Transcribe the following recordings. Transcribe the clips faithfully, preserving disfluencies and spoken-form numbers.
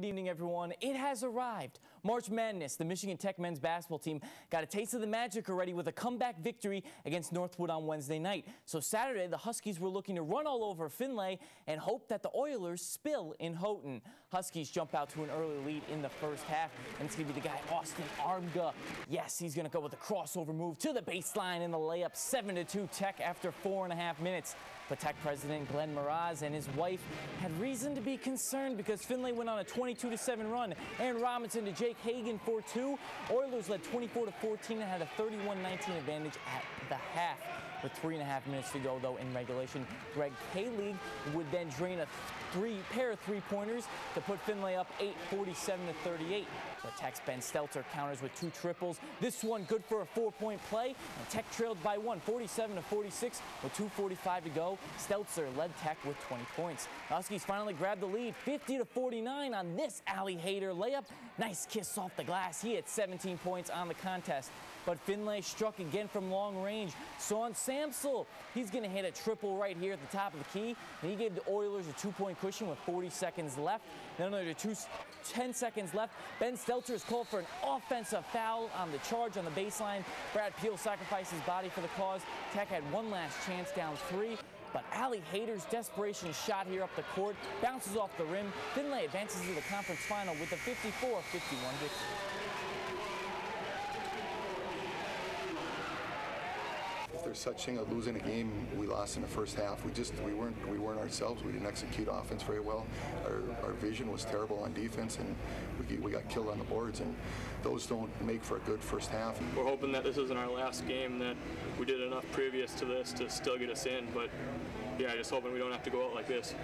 Good evening, everyone. It has arrived. March Madness. The Michigan Tech men's basketball team got a taste of the magic already with a comeback victory against Northwood on Wednesday night. So Saturday, the Huskies were looking to run all over Findlay and hope that the Oilers spill in Houghton. Huskies jump out to an early lead in the first half, and it's going to be the guy Austin Armga. Yes, he's going to go with a crossover move to the baseline in the layup. seven to two Tech after four and a half minutes. But Tech president Glenn Moraz and his wife had reason to be concerned because Findlay went on a twenty-two to seven run. Aaron Robinson to Jake Hagan for two. Oilers led twenty-four to fourteen and had a thirty-one nineteen advantage at the half. With three and a half minutes to go, though, in regulation, Greg Kaley would then drain a three pair of three-pointers to put Findlay up eight, forty-seven to thirty-eight. But Tech's Ben Stelzer counters with two triples. This one good for a four-point play, and Tech trailed by one, forty-seven to forty-six, with two forty-five to go. Stelzer led Tech with twenty points. The Huskies finally grabbed the lead, fifty to forty-nine on this Allie Hader layup. Nice kiss off the glass. He had seventeen points on the contest. But Findlay struck again from long range. Sean Samsel, he's going to hit a triple right here at the top of the key. And he gave the Oilers a two-point cushion with forty seconds left. Then under two, ten seconds left, Ben Stelzer is called for an offensive foul on the charge on the baseline. Brad Peel sacrificed his body for the cause. Tech had one last chance down three. But Allie Hader's desperation shot here up the court bounces off the rim. Findlay advances to the conference final with a fifty-four fifty-one victory. If there's such a thing as losing a game, we lost in the first half. We just we weren't we weren't ourselves. We didn't execute offense very well. Our, our vision was terrible on defense, and we we got killed on the boards. And those don't make for a good first half. We're hoping that this isn't our last game, that we did enough previous to this to still get us in, but yeah, just hoping we don't have to go out like this.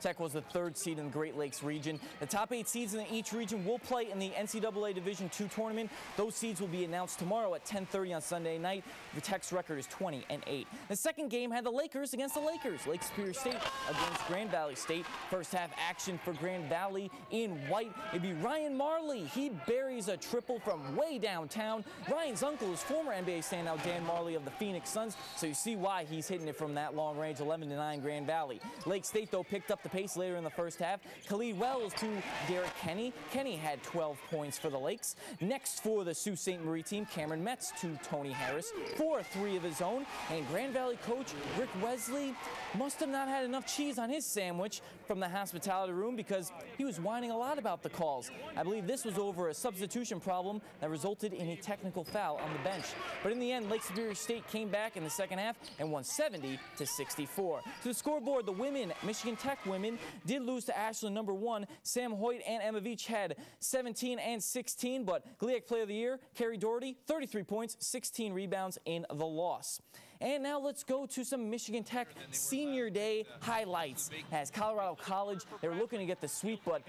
Tech was the third seed in the Great Lakes region. The top eight seeds in each region will play in the N C double A Division two tournament. Those seeds will be announced tomorrow at ten thirty on Sunday night. The Tech's record is twenty and eight. The second game had the Lakers against the Lakers. Lake Superior State against Grand Valley State. First half action for Grand Valley in white. It'd be Ryan Marley. He buries a triple from way downtown. Ryan's uncle is former N B A standout Dan Marley of the Phoenix Suns, so you see why he's hitting it from that long range. eleven to nine Grand Valley. Lake State, though, picked up the pace later in the first half. Khalid Wells to Derrick Kenny. Kenny had twelve points for the Lakes. Next for the Sault Ste. Marie team, Cameron Metz to Tony Harris for three of his own. And Grand Valley coach Rick Wesley must have not had enough cheese on his sandwich from the hospitality room, because he was whining a lot about the calls. I believe this was over a substitution problem that resulted in a technical foul on the bench. But in the end, Lake Superior State came back in the second half and won seventy to sixty-four. To the scoreboard, the women, Michigan Tech women, did lose to Ashland number one. Sam Hoyt and Emovich had seventeen and sixteen, but G L I A C Player of the Year, Kerry Doherty, thirty-three points, sixteen rebounds in the loss. And now let's go to some Michigan Tech Senior Day highlights. As Colorado College, they were looking to get the sweep, but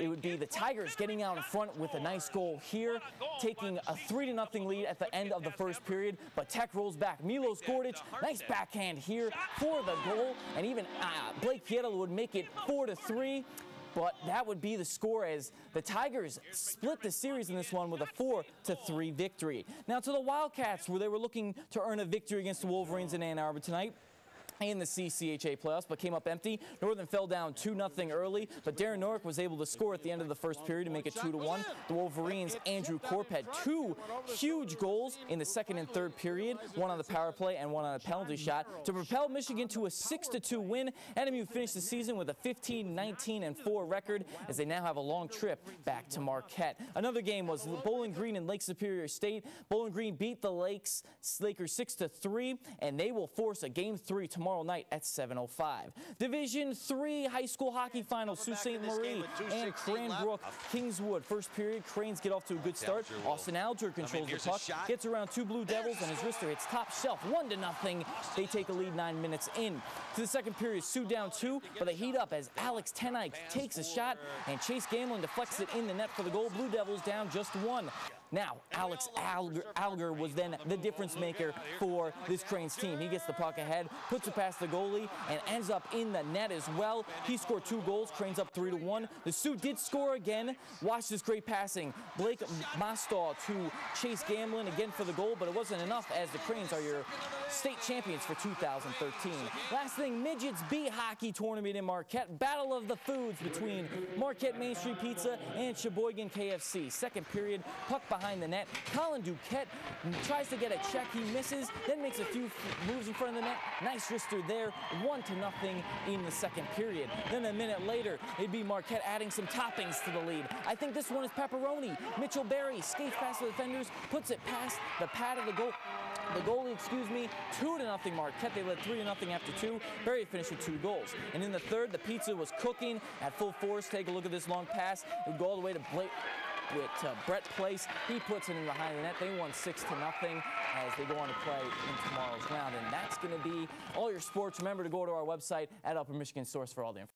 it would be the Tigers getting out in front with a nice goal here, taking a three to nothing lead at the end of the first period, but Tech rolls back. Milos Gordic, nice backhand here for the goal, and even uh, Blake Yedel would make it four to three, but that would be the score as the Tigers split the series in this one with a four to three victory. Now to the Wildcats, where they were looking to earn a victory against the Wolverines in Ann Arbor tonight in the C C H A playoffs, but came up empty. Northern fell down two nothing early, but Darren Norick was able to score at the end of the first period to make it two to one. The Wolverines' Andrew Corp had two huge goals in the second and third period, one on the power play and one on a penalty shot, to propel Michigan to a six to two win. N M U finished the season with a fifteen nineteen and four record, as they now have a long trip back to Marquette. Another game was Bowling Green and Lake Superior State. Bowling Green beat the Lakes, Lakers six to three, and they will force a game three tomorrow tomorrow night at seven oh five. Division three high school hockey finals, Sault Ste. Marie and Cranbrook, Kingswood. First period, Cranes get off to a good start. Austin Alger controls the puck, gets around two Blue Devils, and his wrister hits top shelf, one to nothing. They take a lead nine minutes in. To the second period, Sioux down two, but they heat up as Alex Tenike takes a shot, and Chase Gamlin deflects it in the net for the goal. Blue Devils down just one. Now, Alex Alger, Alger was then the difference maker for this Cranes team. He gets the puck ahead, puts it past the goalie, and ends up in the net as well. He scored two goals. Cranes up three to one. The Sioux did score again. Watch this great passing. Blake Mostall to Chase Gamlin again for the goal, but it wasn't enough as the Cranes are your state champions for two thousand thirteen. Last thing, Midgets B hockey tournament in Marquette. Battle of the foods between Marquette Main Street Pizza and Sheboygan K F C. Second period, puck behind the net. Colin Duquette tries to get a check. He misses, then makes a few moves in front of the net. Nice wrister there. One to nothing in the second period. Then a minute later, it'd be Marquette adding some toppings to the lead. I think this one is pepperoni. Mitchell Berry skates past the defenders, puts it past the pad of the goal. The goalie, excuse me, two to nothing Marquette. They led three to nothing after two. Berry finished with two goals. And in the third, the pizza was cooking at full force. Take a look at this long pass. It would go all the way to Blake. With uh, Brett Place, he puts it in behind the net. They won six to nothing as they go on to play in tomorrow's round. And that's going to be all your sports. Remember to go to our website at Upper Michigan Source for all the information.